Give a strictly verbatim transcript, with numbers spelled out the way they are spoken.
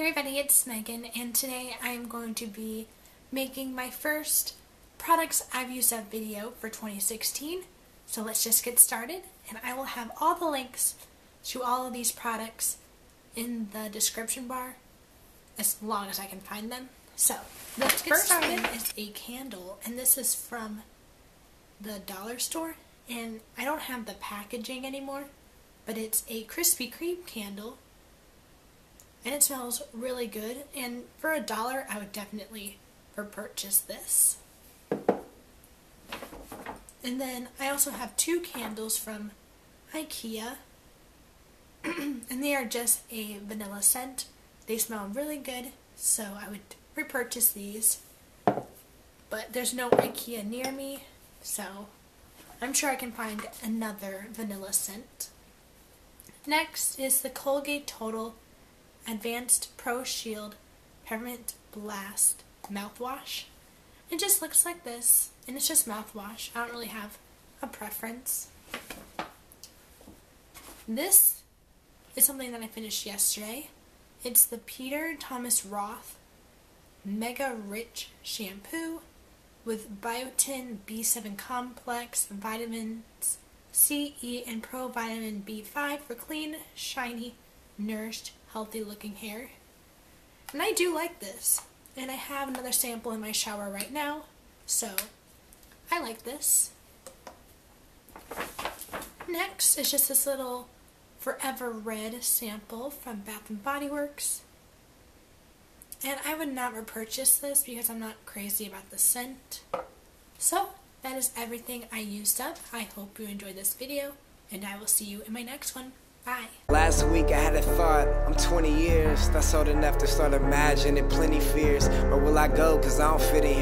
Hey everybody, it's Megan, and today I am going to be making my first products I've used up video for twenty sixteen. So let's just get started, and I will have all the links to all of these products in the description bar as long as I can find them. So let's get started. First is a candle, and this is from the dollar store, and I don't have the packaging anymore, but it's a Krispy Kreme candle. And it smells really good, and for a dollar I would definitely purchase this. And then I also have two candles from IKEA, and they are just a vanilla scent. They smell really good, so I would repurchase these, but there's no IKEA near me, so I'm sure I can find another vanilla scent. Next is the Colgate Total Advanced Pro Shield Peppermint Blast Mouthwash. It just looks like this, and it's just mouthwash. I don't really have a preference. This is something that I finished yesterday. It's the Peter Thomas Roth Mega Rich Shampoo with biotin, B seven complex, vitamins C, E, and provitamin B five for clean, shiny, nourished, healthy looking hair. And I do like this, and I have another sample in my shower right now, so I like this. Next is just this little Forever Red sample from Bath and Body Works, and I would not repurchase this because I'm not crazy about the scent. So that is everything I used up. I hope you enjoyed this video, and I will see you in my next one. Bye. Last week I had a thought, I'm twenty years, that's old enough to start imagining plenty fears. Where will I go, cause I don't fit in here.